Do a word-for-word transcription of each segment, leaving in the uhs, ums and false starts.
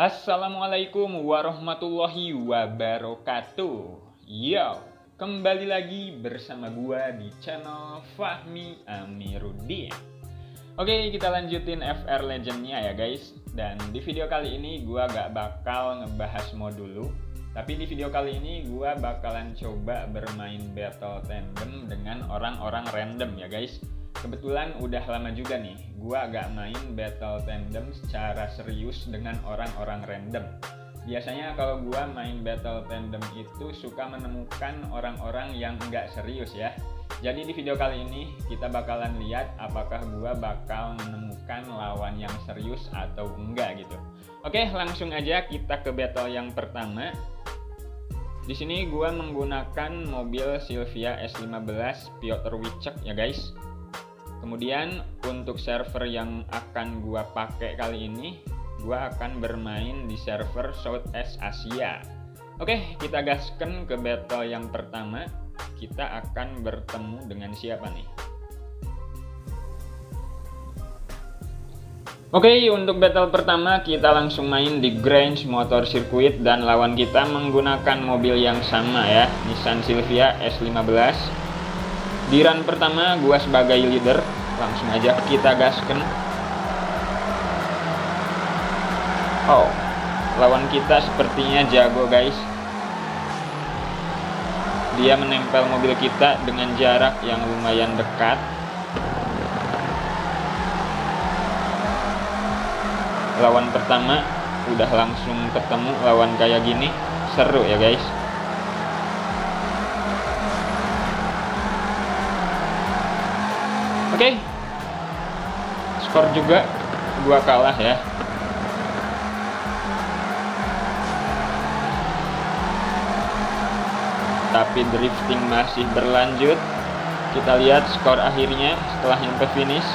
Assalamualaikum warahmatullahi wabarakatuh. Yo, kembali lagi bersama gua di channel Fahmi Amiruddin. Oke, kita lanjutin F R Legends-nya ya guys. Dan di video kali ini gua gak bakal ngebahas mod dulu, tapi di video kali ini gua bakalan coba bermain Battle Tandem dengan orang-orang random ya guys. Kebetulan udah lama juga nih gua agak main Battle Tandem secara serius dengan orang-orang random. Biasanya kalau gua main Battle Tandem itu suka menemukan orang-orang yang nggak serius ya. Jadi di video kali ini kita bakalan lihat apakah gua bakal menemukan lawan yang serius atau enggak gitu. Oke, langsung aja kita ke battle yang pertama. Di sini gua menggunakan mobil Silvia S lima belas Piotr Wicek ya guys. Kemudian untuk server yang akan gua pakai kali ini, gua akan bermain di server Southeast Asia. Oke, kita gaskan ke battle yang pertama. Kita akan bertemu dengan siapa nih? Oke, untuk battle pertama kita langsung main di Grange Motor Circuit dan lawan kita menggunakan mobil yang sama ya, Nissan Silvia S lima belas. Di run pertama gua sebagai leader, langsung aja kita gaskan. Oh, lawan kita sepertinya jago guys. Dia menempel mobil kita dengan jarak yang lumayan dekat. Lawan pertama udah langsung ketemu lawan kayak gini, seru ya guys. Oke, okay. Skor juga gua kalah ya. Tapi drifting masih berlanjut. Kita lihat skor akhirnya setelah nyampe finish.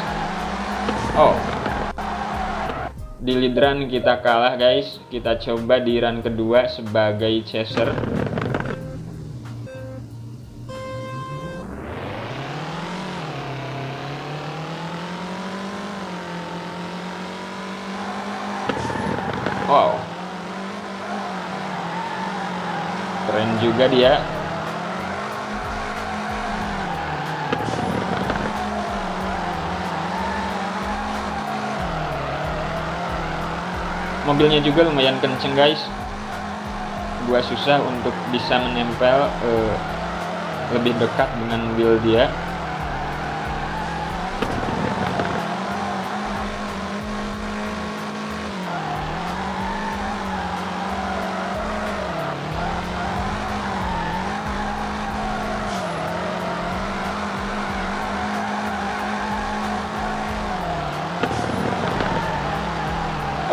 Oh, di lead run kita kalah guys. Kita coba di run kedua sebagai chaser. Wow, keren juga dia. Mobilnya juga lumayan kenceng guys. Gua susah untuk bisa menempel eh, lebih dekat dengan mobil dia.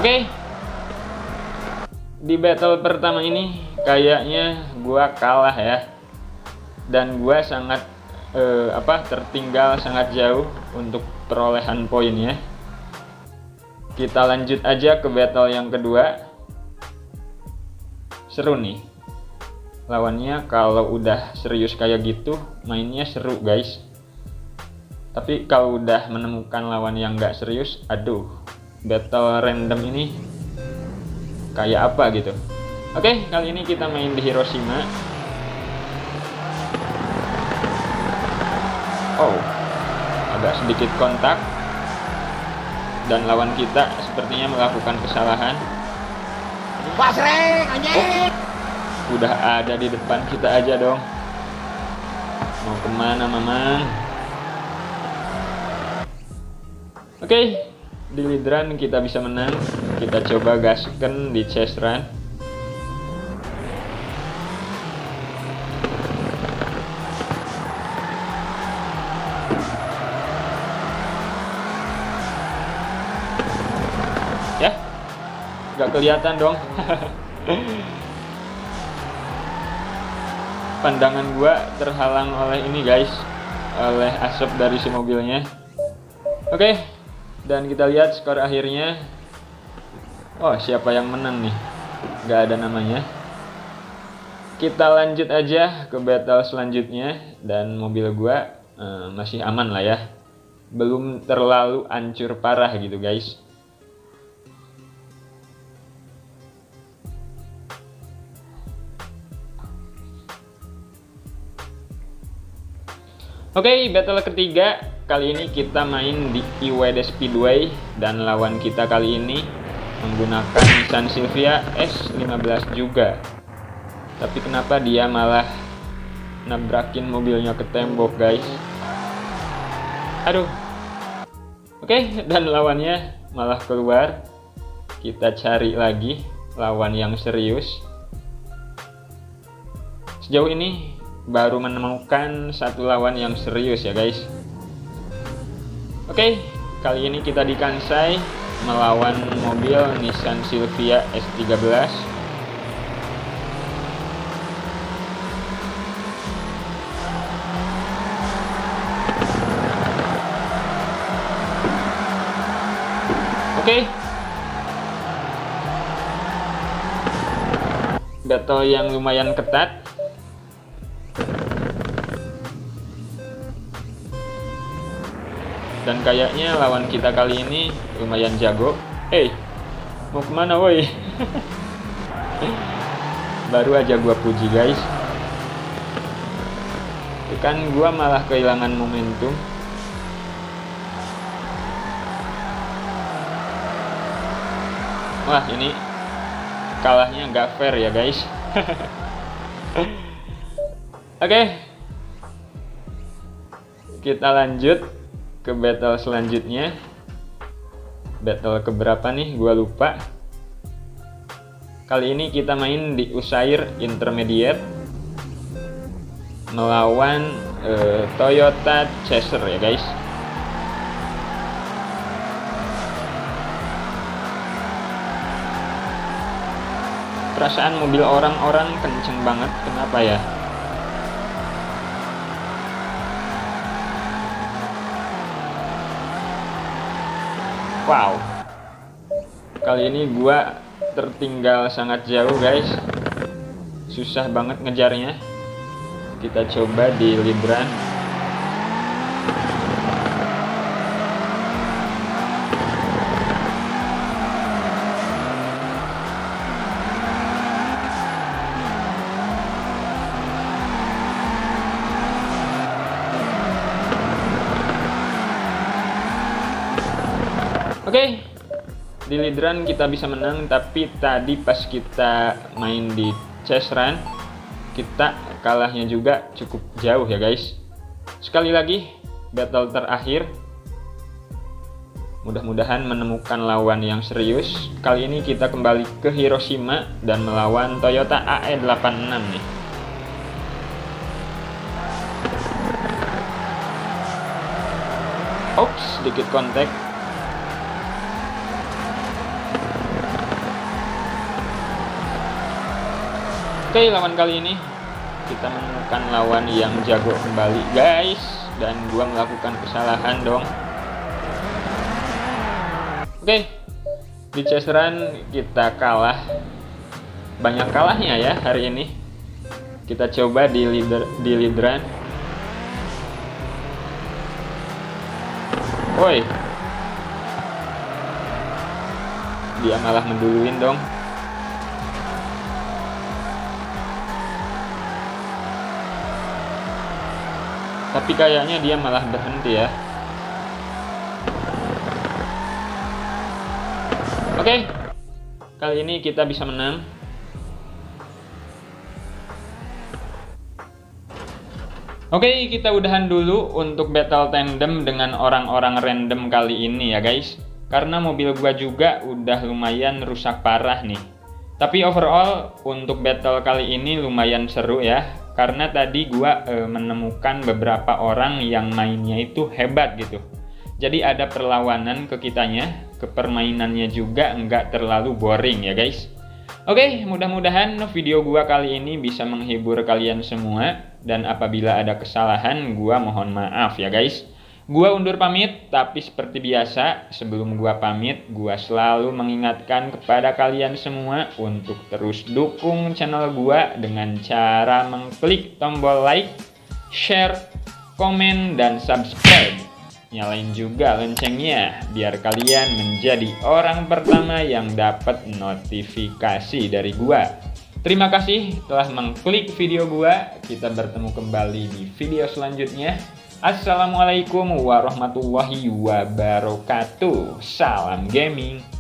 Oke, okay. Di battle pertama ini kayaknya gua kalah ya, dan gua sangat eh, apa tertinggal sangat jauh untuk perolehan poinnya. Kita lanjut aja ke battle yang kedua. Seru nih, lawannya kalau udah serius kayak gitu mainnya seru guys. Tapi kalau udah menemukan lawan yang nggak serius, aduh. Battle random ini kayak apa gitu. Oke, kali ini kita main di Hiroshima. Oh, agak sedikit kontak. Dan lawan kita sepertinya melakukan kesalahan. Oh, udah ada di depan kita aja dong. Mau kemana mamang? Oke, di lead run kita bisa menang. Kita coba gaskan di chase run. Ya, nggak kelihatan dong. Pandangan gua terhalang oleh ini guys, oleh asap dari si mobilnya. Oke, okay. Dan kita lihat skor akhirnya. Oh, siapa yang menang nih? Gak ada namanya. Kita lanjut aja ke battle selanjutnya. Dan mobil gua eh, masih aman lah ya. Belum terlalu hancur parah gitu guys. Oke, okay, battle ketiga kali ini kita main di I W S Speedway dan lawan kita kali ini menggunakan Nissan Silvia S lima belas juga. Tapi kenapa dia malah nabrakin mobilnya ke tembok, guys? Aduh. Oke, okay, dan lawannya malah keluar. Kita cari lagi lawan yang serius. Sejauh ini baru menemukan satu lawan yang serius ya guys. Oke, okay, kali ini kita di Kansai melawan mobil Nissan Silvia S tiga belas. Oke, okay. Battle yang lumayan ketat. Dan kayaknya lawan kita kali ini lumayan jago. Hey, mau kemana woi? Baru aja gua puji guys. Kan gua malah kehilangan momentum. Wah, ini kalahnya nggak fair ya guys. Oke, okay. Kita lanjut ke battle selanjutnya. Battle keberapa nih, gua lupa. Kali ini kita main di Usair Intermediate melawan uh, Toyota Chaser ya guys. Perasaan mobil orang-orang kenceng banget, kenapa ya? Wow, kali ini gua tertinggal sangat jauh guys. Susah banget ngejarnya. Kita coba di Libran. Oke, okay, di lead run kita bisa menang, tapi tadi pas kita main di chase run, kita kalahnya juga cukup jauh ya guys. Sekali lagi, battle terakhir. Mudah-mudahan menemukan lawan yang serius. Kali ini kita kembali ke Hiroshima dan melawan Toyota A E delapan enam nih. Oops, sedikit kontak. Oke, okay, lawan kali ini kita menemukan lawan yang jago kembali guys. Dan gua melakukan kesalahan dong. Oke, okay, di chase run kita kalah. Banyak kalahnya ya hari ini. Kita coba di leader, di lead run. Woi, dia malah menduluin dong. Tapi kayaknya dia malah berhenti ya. Oke, okay, kali ini kita bisa menang. Oke, okay, kita udahan dulu untuk battle tandem dengan orang-orang random kali ini ya guys. Karena mobil gua juga udah lumayan rusak parah nih. Tapi overall untuk battle kali ini lumayan seru ya. Karena tadi gua e, menemukan beberapa orang yang mainnya itu hebat gitu. Jadi ada perlawanan ke kitanya, ke permainannya juga nggak terlalu boring ya guys. Oke, mudah-mudahan video gua kali ini bisa menghibur kalian semua. Dan apabila ada kesalahan, gua mohon maaf ya guys. Gua undur pamit, tapi seperti biasa, sebelum gua pamit, gua selalu mengingatkan kepada kalian semua untuk terus dukung channel gua dengan cara mengklik tombol like, share, komen, dan subscribe. Nyalain juga loncengnya, biar kalian menjadi orang pertama yang dapat notifikasi dari gua. Terima kasih telah mengklik video gua. Kita bertemu kembali di video selanjutnya. Assalamualaikum warahmatullahi wabarakatuh. Salam gaming.